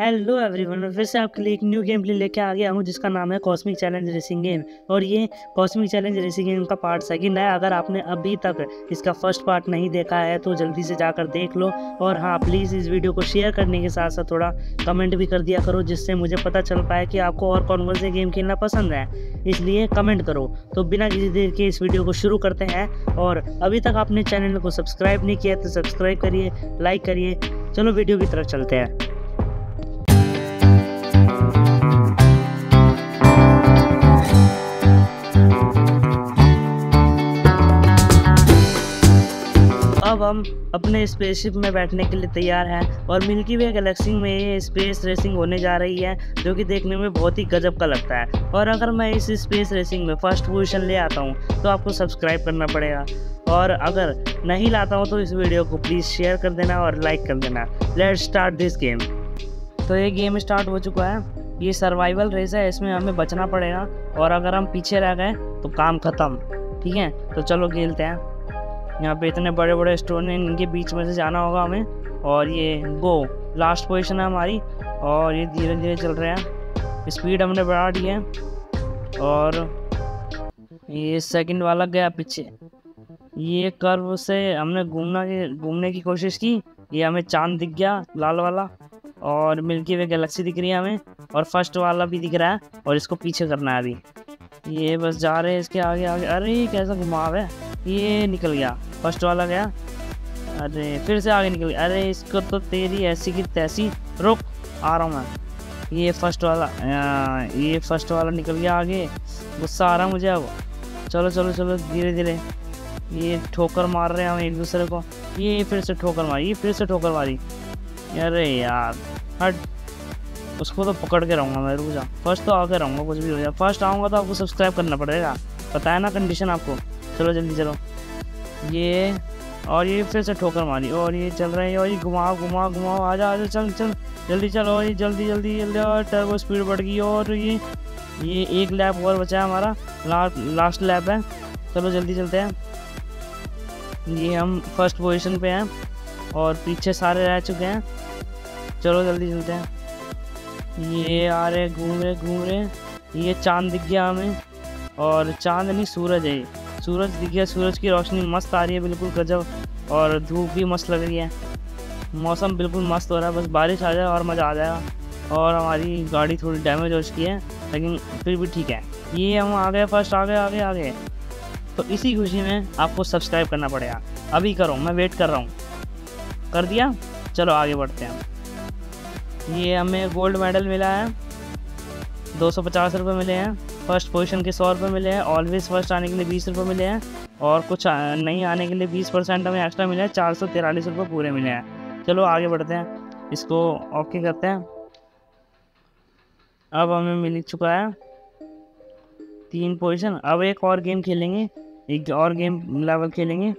Hello everyone, मैं फिर से आपके लिए एक न्यू गेम प्ले लेके आ गया हूँ जिसका नाम है कॉस्मिक चैलेंज रेसिंग गेम। और ये कॉस्मिक चैलेंज रेसिंग गेम का पार्ट सेकंड है। अगर आपने अभी तक इसका फर्स्ट पार्ट नहीं देखा है तो जल्दी से जाकर देख लो। और हाँ, प्लीज़ इस वीडियो को शेयर करने के साथ साथ थोड़ा कमेंट भी कर दिया करो, जिससे मुझे पता चल पाए कि आपको और कौन कौन से गेम खेलना पसंद है, इसलिए कमेंट करो। तो बिना किसी देर के इस वीडियो को शुरू करते हैं। और अभी तक आपने चैनल को सब्सक्राइब नहीं किया तो सब्सक्राइब करिए, लाइक करिए। चलो वीडियो की तरफ चलते हैं। अब हम अपने स्पेसशिप में बैठने के लिए तैयार हैं और मिल्की वे गैलेक्सी में ये स्पेस रेसिंग होने जा रही है, जो कि देखने में बहुत ही गजब का लगता है। और अगर मैं इस स्पेस रेसिंग में फर्स्ट पोजीशन ले आता हूँ तो आपको सब्सक्राइब करना पड़ेगा, और अगर नहीं लाता हूँ तो इस वीडियो को प्लीज़ शेयर कर देना और लाइक कर देना। Let's start this game. तो ये गेम स्टार्ट हो चुका है। ये सर्वाइवल रेस है, इसमें हमें बचना पड़ेगा और अगर हम पीछे रह गए तो काम ख़त्म। ठीक है, तो चलो खेलते हैं। यहाँ पे इतने बड़े बड़े स्टोन हैं, इनके बीच में से जाना होगा हमें। और ये गो लास्ट पोजीशन है हमारी, और ये धीरे धीरे चल रहे हैं। स्पीड हमने बढ़ा दी है और ये सेकंड वाला गया पीछे। ये कर्व से हमने घूमने की कोशिश की, ये हमें चांद दिख गया लाल वाला, और मिल्की वे गैलेक्सी दिख रही है हमें, और फर्स्ट वाला भी दिख रहा है और इसको पीछे करना है अभी। ये बस जा रहे हैं इसके आगे आगे। अरे कैसा घुमाव है, ये निकल गया, फर्स्ट वाला गया। अरे फिर से आगे निकल गया। अरे इसको तो तेरी ऐसी की तैसी, रुक आ रहा हूँ मैं। ये फर्स्ट वाला निकल गया आगे, गुस्सा आ रहा मुझे अब। चलो चलो चलो धीरे धीरे। ये ठोकर मार रहे हैं हम एक दूसरे को। ये फिर से ठोकर मारी, ये फिर से ठोकर मारी। अरे यार हट, उसको तो पकड़ के रहूँगा मैं। रुक जा, फर्स्ट तो आगे रहूँगा कुछ भी हो जाए। फर्स्ट आऊँगा तो आपको सब्सक्राइब करना पड़ेगा, पता है ना कंडीशन आपको। चलो जल्दी चलो। ये और ये फिर से ठोकर मारी, और ये चल रहे हैं, और ये घुमाओ घुमाओ घुमाओ, आजा आजा, चल चल जल्दी चलो। और ये जल्दी जल्दी जल्दी, और टर्बो स्पीड बढ़ गई। और ये एक लैप और बचा है हमारा, लास्ट लैप है। चलो जल्दी चलते हैं। ये हम फर्स्ट पोजीशन पे हैं और पीछे सारे रह चुके हैं। चलो जल्दी चलते हैं। ये आ रहे घूम रहे। ये चाँद दिख गया हमें, और चाँद नहीं सूरज है, सूरज दिख गया। सूरज की रोशनी मस्त आ रही है बिल्कुल गजब, और धूप भी मस्त लग रही है। मौसम बिल्कुल मस्त हो रहा है, बस बारिश आ जाए और मज़ा आ जाएगा। और हमारी गाड़ी थोड़ी डैमेज हो चुकी है लेकिन फिर भी ठीक है। ये हम आ गए फर्स्ट, आ गए। तो इसी खुशी में आपको सब्सक्राइब करना पड़ेगा, अभी करो, मैं वेट कर रहा हूँ। कर दिया, चलो आगे बढ़ते हैं। ये हमें गोल्ड मेडल मिला है, 250 रुपये मिले हैं। फर्स्ट पोजीशन के 100 रुपये मिले हैं। ऑलवेज फर्स्ट आने के लिए 20 रुपये मिले हैं, और कुछ नहीं आने के लिए 20% हमें एक्स्ट्रा मिले हैं। 443 रुपये पूरे मिले हैं। चलो आगे बढ़ते हैं, इसको ओके करते हैं। अब हमें मिल चुका है 3 पोजीशन। अब एक और गेम खेलेंगे, एक और गेम लेवल खेलेंगे।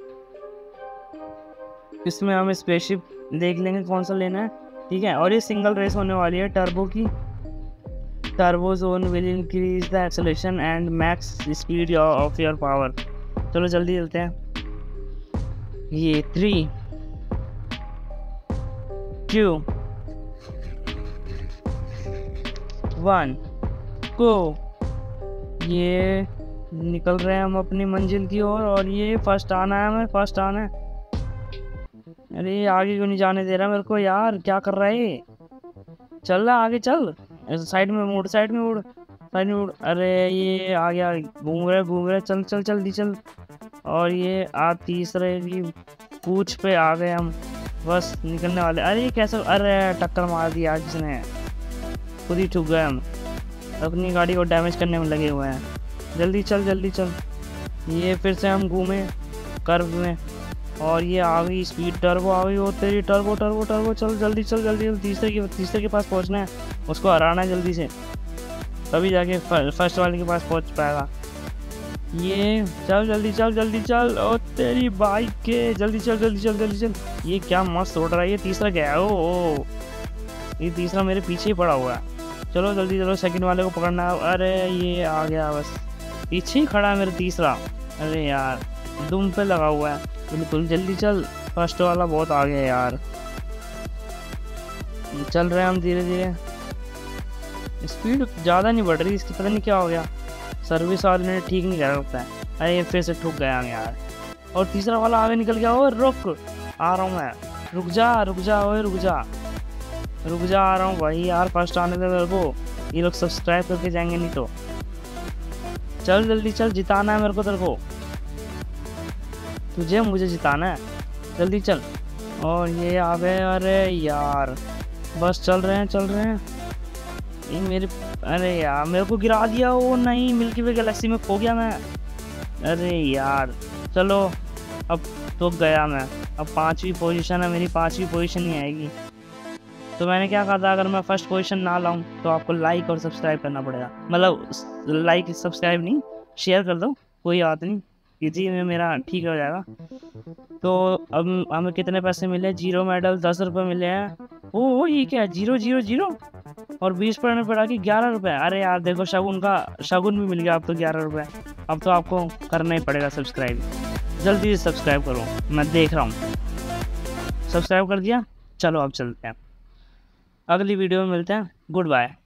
इसमें हम स्पेसशिप देख लेंगे कौन सा लेना है। ठीक है, और ये सिंगल रेस होने वाली है टर्बो की। Turbo zone will increase the acceleration and max speed of your power. चलो जल्दी चलते हैं। ये 3, 2, 1 गो। ये निकल रहे हैं हम अपनी मंजिल की ओर, और ये फर्स्ट आना है हमें, फर्स्ट आना है। अरे आगे क्यों नहीं जाने दे रहा मेरे को यार, क्या कर रहा है, चल रहा आगे चल, साइड में मुड़, साइड में मुड़, साइड में मुड़। अरे ये आ गया, घूम रहे, चल चल जल्दी चल। और ये तीसरे की पूछ पे आ गए हम, बस निकलने वाले। अरे कैसे, अरे टक्कर मार दी यार किसने, खुद ही ठुक गए हम। अपनी गाड़ी को डैमेज करने में लगे हुए हैं। जल्दी चल जल्दी चल। ये फिर से हम घूमे कर्व में, और ये आ गई स्पीड, टर्बो आ गई। वो तेरी टर्बो। चल जल्दी चल जल्दी, तीसरे के पास पहुंचना है, उसको हराना है जल्दी से, तभी जाके फर्स्ट वाले के पास पहुंच पाएगा। ये चल जल्दी चल। और तेरी बाइक के, जल्दी चल। ये क्या मस्त उड़ रहा है। ये तीसरा गया है। ओ ये तीसरा मेरे पीछे ही पड़ा हुआ है। चलो जल्दी चलो, सेकंड वाले को पकड़ना है। अरे ये आ गया, बस पीछे ही खड़ा है मेरा तीसरा। अरे यार दुम पे लगा हुआ है बिल्कुल। जल्दी चल, फर्स्ट वाला बहुत आगे है यार। चल रहे हैं हम धीरे धीरे। स्पीड ज़्यादा नहीं बढ़ रही इसकी, पता नहीं क्या हो गया, सर्विस वाले ने ठीक नहीं करा लगता है। अरे फिर से ठुक गया हम यार। और तीसरा वाला आगे निकल गया। ओए रुक, आ रहा हूँ मैं, रुक जा रुक जा, ओए रुक जा आ रहा हूँ भाई यार। फर्स्ट आने दे मेरे को, ये लोग सब्सक्राइब करके जाएंगे नहीं तो। चल जल्दी चल, जिताना है मेरे को तेरे को, तुझे मुझे जिताना है, जल्दी चल। और ये आवे, अरे यार बस चल रहे हैं। ये मेरे, अरे यार मेरे को गिरा दिया। वो नहीं, मिल्की वे गैलेक्सी में खो गया मैं। अरे यार चलो, अब तो गया मैं। अब 5वीं पोजीशन है मेरी, 5वीं पोजीशन ही आएगी। तो मैंने क्या कहा था, अगर मैं फर्स्ट पोजीशन ना लाऊं तो आपको लाइक और सब्सक्राइब करना पड़ेगा। मतलब लाइक सब्सक्राइब नहीं, शेयर कर दो, कोई बात नहीं, इसी में मेरा ठीक हो जाएगा। तो अब हमें कितने पैसे मिले, 0 मेडल 10 रुपये मिले हैं। ओ ये क्या है, 0 0 0 और 20 पड़ने पड़ा कि 11 रुपये। अरे यार देखो, शगुन का शगुन भी मिल गया अब तो, 11 रुपये। अब तो आपको करना ही पड़ेगा सब्सक्राइब, जल्दी से सब्सक्राइब करो, मैं देख रहा हूँ। सब्सक्राइब कर दिया, चलो अब चलते हैं, अगली वीडियो में मिलते हैं, गुड बाय।